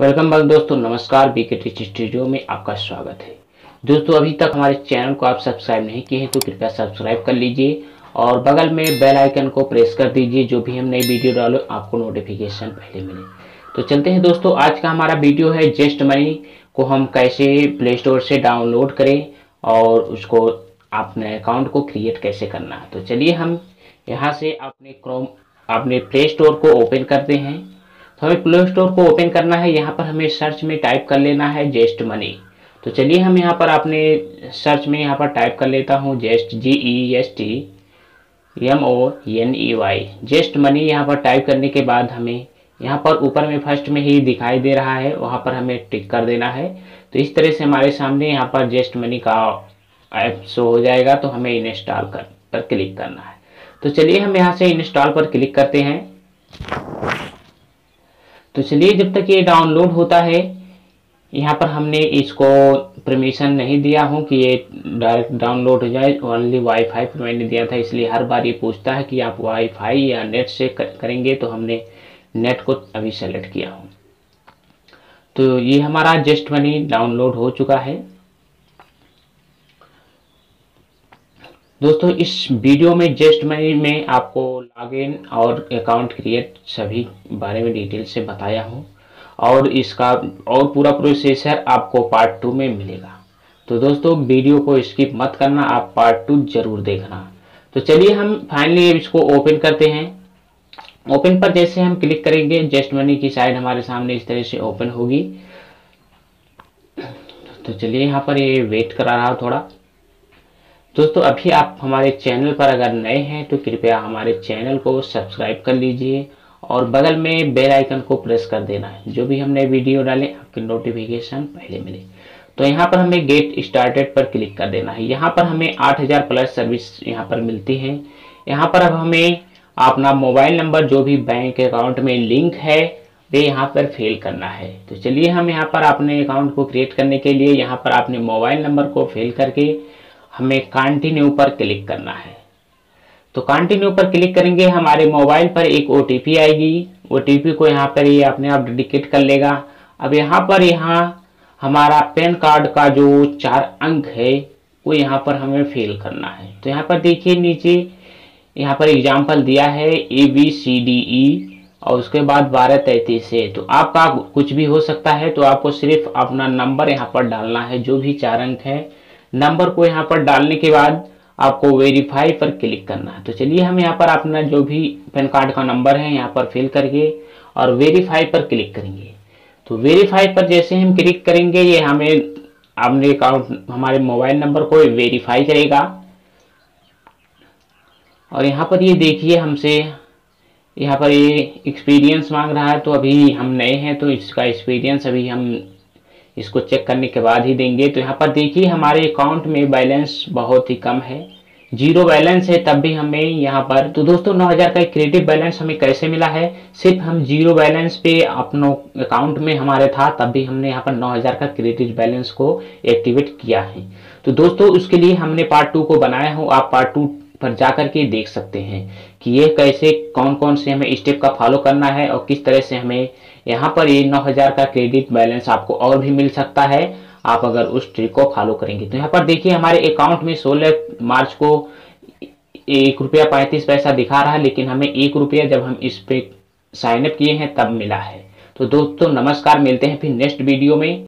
Welcome back दोस्तों, नमस्कार। BK teach studio में आपका स्वागत है। दोस्तों, अभी तक हमारे चैनल को आप सब्सक्राइब नहीं किए हैं तो कृपया सब्सक्राइब कर लीजिए और बगल में बेल आइकन को प्रेस कर दीजिए, जो भी हम नई वीडियो डालो आपको नोटिफिकेशन पहले मिले। तो चलते हैं दोस्तों, आज का हमारा वीडियो है जेस्ट मनी को हम कैसे प्ले स्टोर से डाउनलोड करें और उसको अपने अकाउंट को क्रिएट कैसे करना है। तो चलिए हम यहाँ से अपने प्ले स्टोर को ओपन करते हैं। तो हमें प्ले स्टोर को ओपन करना है, यहाँ पर हमें सर्च में टाइप कर लेना है जेस्ट मनी। तो चलिए हम यहाँ पर अपने सर्च में यहाँ पर टाइप कर लेता हूँ Zest, JEST MONEY, Zest money. यहाँ पर टाइप करने के बाद हमें यहाँ पर ऊपर में फर्स्ट में ही दिखाई दे रहा है, वहाँ पर हमें टिक कर देना है। तो इस तरह से हमारे सामने यहाँ पर जेस्ट मनी का ऐप शो हो जाएगा। तो हमें इंस्टॉल पर क्लिक करना है। तो चलिए हम यहाँ से इंस्टॉल पर क्लिक करते हैं। तो चलिए, जब तक ये डाउनलोड होता है, यहाँ पर हमने इसको परमिशन नहीं दिया हूँ कि ये डायरेक्ट डाउनलोड हो जाए, ओनली वाईफाई पर मैंने दिया था, इसलिए हर बार ये पूछता है कि आप वाईफाई या नेट से करेंगे। तो हमने नेट को अभी सेलेक्ट किया हूँ। तो ये हमारा जेस्ट मनी डाउनलोड हो चुका है। दोस्तों, इस वीडियो में जेस्ट मनी में आपको लॉगिन और अकाउंट क्रिएट सभी बारे में डिटेल से बताया हूँ और इसका और पूरा प्रोसेसर आपको पार्ट 2 में मिलेगा। तो दोस्तों, वीडियो को स्किप मत करना, आप पार्ट 2 जरूर देखना। तो चलिए हम फाइनली इसको ओपन करते हैं। ओपन पर जैसे हम क्लिक करेंगे, जेस्ट मनी की साइड हमारे सामने इस तरह से ओपन होगी। तो चलिए, यहाँ पर ये वेट करा रहा हूँ थोड़ा। दोस्तों, अभी आप हमारे चैनल पर अगर नए हैं तो कृपया हमारे चैनल को सब्सक्राइब कर लीजिए और बगल में बेल आइकन को प्रेस कर देना है, जो भी हम नए वीडियो डालें आपकी नोटिफिकेशन पहले मिले। तो यहाँ पर हमें गेट स्टार्टेड पर क्लिक कर देना है। यहाँ पर हमें 8000 प्लस सर्विस यहाँ पर मिलती हैं। यहाँ पर अब हमें अपना मोबाइल नंबर, जो भी बैंक अकाउंट में लिंक है, वे यहाँ पर फिल करना है। तो चलिए हम यहाँ पर अपने अकाउंट को क्रिएट करने के लिए यहाँ पर अपने मोबाइल नंबर को फिल करके हमें कंटिन्यू पर क्लिक करना है। तो कंटिन्यू पर क्लिक करेंगे, हमारे मोबाइल पर एक OTP आएगी। OTP को यहाँ पर ये अपने आप डेडिकेट कर लेगा। अब यहाँ पर हमारा पैन कार्ड का जो 4 अंक है वो यहाँ पर हमें फिल करना है। तो यहाँ पर देखिए, नीचे यहाँ पर एग्जाम्पल दिया है ABCDE और उसके बाद 1233 है। तो आपका कुछ भी हो सकता है। तो आपको सिर्फ अपना नंबर यहाँ पर डालना है, जो भी 4 अंक है। नंबर को यहाँ पर डालने के बाद आपको वेरीफाई पर क्लिक करना है। तो चलिए हम यहाँ पर अपना जो भी पैन कार्ड का नंबर है यहाँ पर फिल करके और वेरीफाई पर क्लिक करेंगे। तो वेरीफाई पर जैसे हम क्लिक करेंगे, ये हमें अपने अकाउंट हमारे मोबाइल नंबर को वेरीफाई करेगा। और यहाँ पर ये देखिए, हमसे यहाँ पर ये एक्सपीरियंस मांग रहा है। तो अभी हम नए हैं तो इसका एक्सपीरियंस अभी हम इसको चेक करने के बाद ही देंगे। तो यहाँ पर देखिए, हमारे अकाउंट में बैलेंस बहुत ही कम है, 0 बैलेंस है, तब भी हमें यहाँ पर। तो दोस्तों, 9000 का क्रेडिट बैलेंस हमें कैसे मिला है? सिर्फ हम 0 बैलेंस पे अपनो अकाउंट में हमारे था, तब भी हमने यहाँ पर 9000 का क्रेडिट बैलेंस को एक्टिवेट किया है। तो दोस्तों, उसके लिए हमने पार्ट 2 को बनाया हूँ। आप पार्ट 2 पर जा करके देख सकते हैं कि ये कैसे कौन कौन से हमें स्टेप का फॉलो करना है और किस तरह से हमें यहाँ पर ये 9000 का क्रेडिट बैलेंस आपको और भी मिल सकता है, आप अगर उस ट्रिक को फॉलो करेंगे। तो यहाँ पर देखिए, हमारे अकाउंट में 16 मार्च को ₹1.35 दिखा रहा है, लेकिन हमें ₹1 जब हम इस पे साइन अप किए हैं तब मिला है। तो दोस्तों, नमस्कार, मिलते हैं फिर नेक्स्ट वीडियो में।